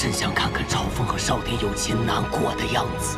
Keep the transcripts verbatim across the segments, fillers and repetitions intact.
真想看看朝风和少天有情难过的样子。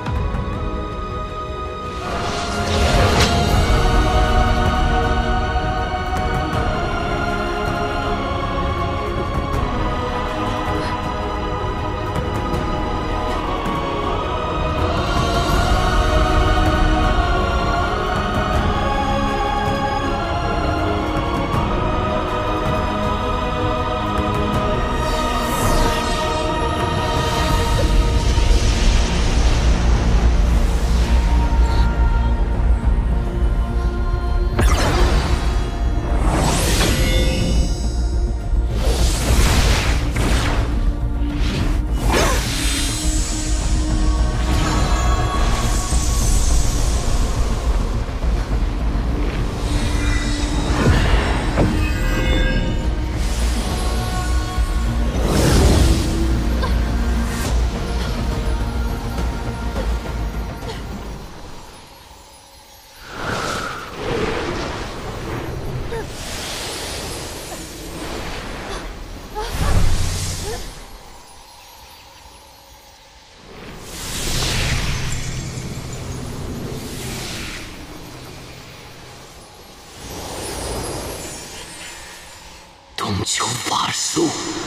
东丘法术。